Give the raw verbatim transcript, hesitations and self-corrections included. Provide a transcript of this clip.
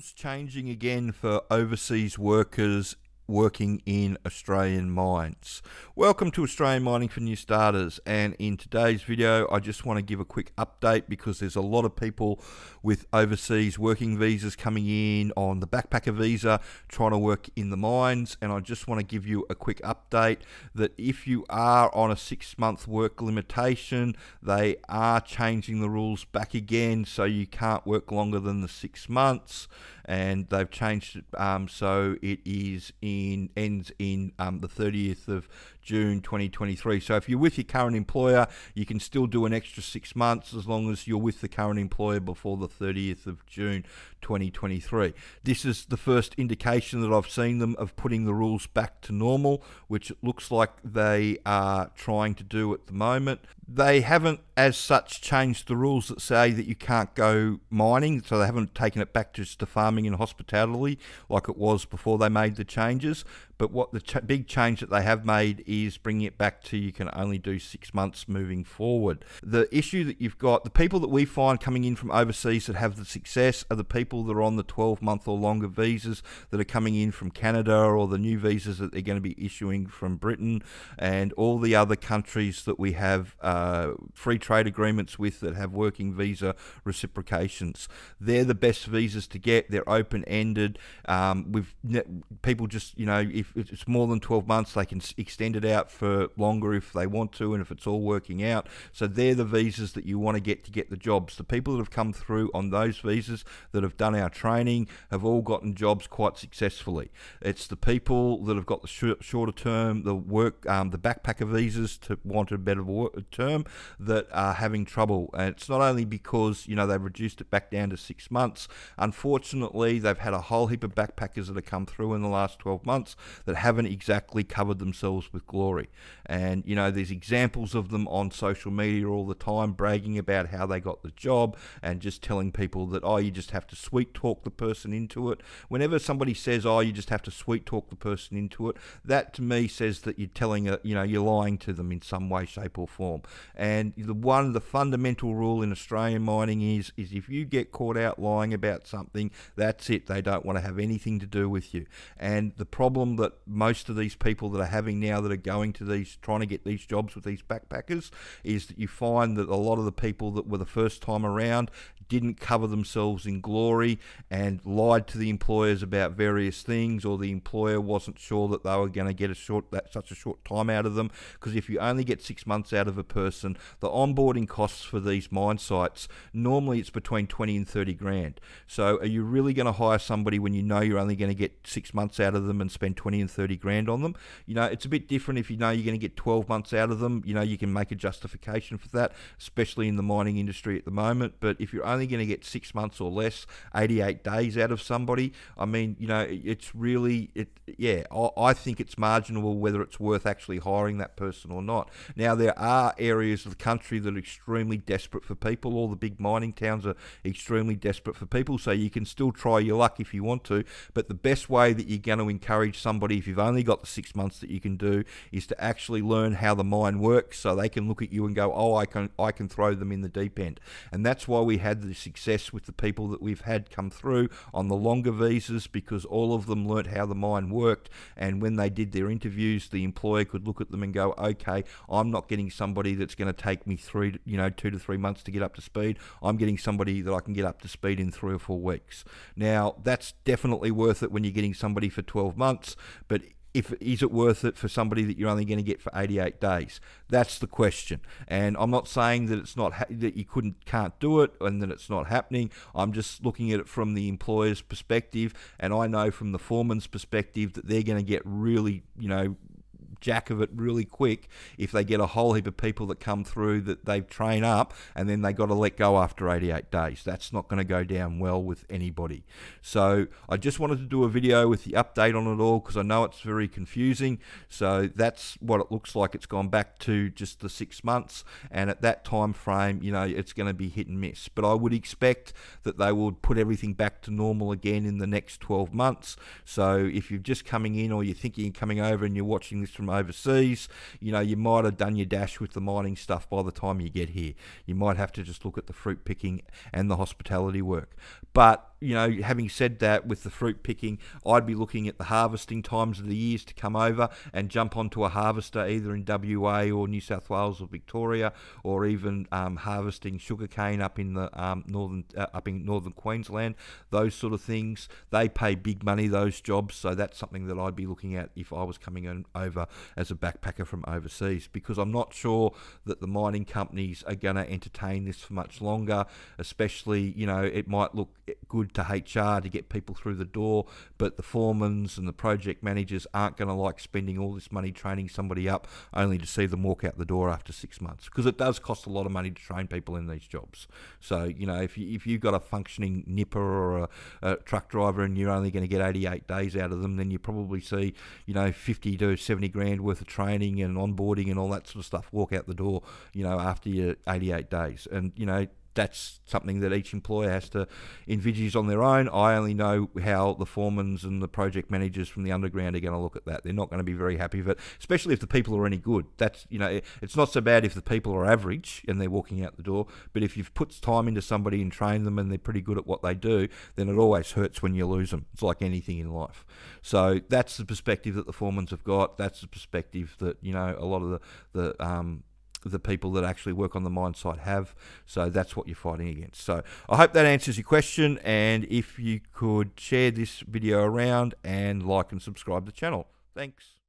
rules changing again for overseas workers working in Australian mines. Welcome to Australian Mining for New Starters, and in today's video I just want to give a quick update because there's a lot of people with overseas working visas coming in on the backpacker visa trying to work in the mines, and I just want to give you a quick update that if you are on a six month work limitation, they are changing the rules back again, so you can't work longer than the six months, and they've changed it um, so it is in In, ends in um, the thirtieth of June twenty twenty-three. So if you're with your current employer, you can still do an extra six months as long as you're with the current employer before the thirtieth of June twenty twenty-three. This is the first indication that I've seen them of putting the rules back to normal, which it looks like they are trying to do at the moment. They haven't as such changed the rules that say that you can't go mining, so they haven't taken it back just to farming and hospitality like it was before they made the changes. But what the ch big change that they have made is bringing it back to you can only do six months moving forward. The issue that you've got, the people that we find coming in from overseas that have the success are the people that are on the twelve month or longer visas that are coming in from Canada, or the new visas that they're going to be issuing from Britain and all the other countries that we have uh, free trade agreements with that have working visa reciprocations. They're the best visas to get. They're open-ended. Um, we've people just, you know, if it's more than twelve months, they can extend it out for longer if they want to, and if it's all working out. So they're the visas that you want to get to get the jobs. The people that have come through on those visas that have done our training have all gotten jobs quite successfully. It's the people that have got the sh shorter term, the work, um, the backpacker visas to want a better term that are having trouble. And it's not only because, you know, they've reduced it back down to six months. Unfortunately, they've had a whole heap of backpackers that have come through in the last twelve months that haven't exactly covered themselves with glory. And, you know, there's examples of them on social media all the time bragging about how they got the job and just telling people that, oh, you just have to sweet talk the person into it. Whenever somebody says, oh, you just have to sweet talk the person into it, that to me says that you're telling, a, you know, you're lying to them in some way, shape or form. And the one, the fundamental rule in Australian mining is, is if you get caught out lying about something, that's it. They don't want to have anything to do with you. And the problem that most of these people that are having now that are going to these, trying to get these jobs with these backpackers, is that you find that a lot of the people that were the first time around didn't cover themselves in glory and lied to the employers about various things, or the employer wasn't sure that they were going to get a short that such a short time out of them. Because if you only get six months out of a person, the onboarding costs for these mine sites, normally it's between twenty and thirty grand. So are you really going to hire somebody when you know you're only going to get six months out of them and spend twenty and thirty grand on them? You know, it's a bit different if you know you're going to get twelve months out of them. You know, you can make a justification for that, especially in the mining industry at the moment. But if you're only going to get six months or less, eighty-eight days out of somebody, I mean, you know, it's really, it, yeah, I, I think it's marginal whether it's worth actually hiring that person or not. Now, there are areas of the country that are extremely desperate for people. All the big mining towns are extremely desperate for people, so you can still try your luck if you want to, but the best way that you're going to encourage somebody, if you've only got the six months that you can do, is to actually learn how the mine works so they can look at you and go, oh, I can, I can throw them in the deep end. And that's why we had the success with the people that we've had come through on the longer visas, because all of them learnt how the mine worked, and when they did their interviews, the employer could look at them and go, okay, I'm not getting somebody that's going to take me three, you know, two to three months to get up to speed. I'm getting somebody that I can get up to speed in three or four weeks. Now, that's definitely worth it when you're getting somebody for twelve months, but If, is it worth it for somebody that you're only going to get for eighty-eight days? That's the question. And I'm not saying that it's not ha that you couldn't can't do it and that it's not happening. I'm just looking at it from the employer's perspective, and I know from the foreman's perspective that they're going to get really, you know, jack of it really quick if they get a whole heap of people that come through that they train up and then they got to let go after eighty-eight days. That's not going to go down well with anybody. So I just wanted to do a video with the update on it all, because I know it's very confusing. So that's what it looks like. It's gone back to just the six months, and at that time frame, you know, it's going to be hit and miss. But I would expect that they will put everything back to normal again in the next twelve months. So if you're just coming in, or you're thinking you're coming over and you're watching this from overseas, you know, you might have done your dash with the mining stuff by the time you get here. You might have to just look at the fruit picking and the hospitality work. But you know, having said that, with the fruit picking, I'd be looking at the harvesting times of the years to come over and jump onto a harvester either in W A or New South Wales or Victoria, or even um, harvesting sugarcane up in the um, northern uh, up in northern Queensland. Those sort of things, they pay big money, those jobs, so that's something that I'd be looking at if I was coming in over as a backpacker from overseas, because I'm not sure that the mining companies are going to entertain this for much longer. Especially, you know, it might look good to H R to get people through the door, but the foremans and the project managers aren't going to like spending all this money training somebody up only to see them walk out the door after six months, because it does cost a lot of money to train people in these jobs. So, you know, if, you, if you've got a functioning nipper or a, a truck driver and you're only going to get eighty-eight days out of them, then you probably see, you know, fifty to seventy grand worth of training and onboarding and all that sort of stuff walk out the door, you know, after your eighty-eight days. And, you know, that's something that each employer has to envisage on their own. I only know how the foremans and the project managers from the underground are going to look at that. They're not going to be very happy with it, especially if the people are any good. That's, you know, it's not so bad if the people are average and they're walking out the door, but if you've put time into somebody and trained them and they're pretty good at what they do, then it always hurts when you lose them. It's like anything in life. So that's the perspective that the foremans have got. That's the perspective that, you know, a lot of the, the um, the people that actually work on the mine site have. So that's what you're fighting against. So I hope that answers your question, and if you could share this video around and like and subscribe to the channel. Thanks.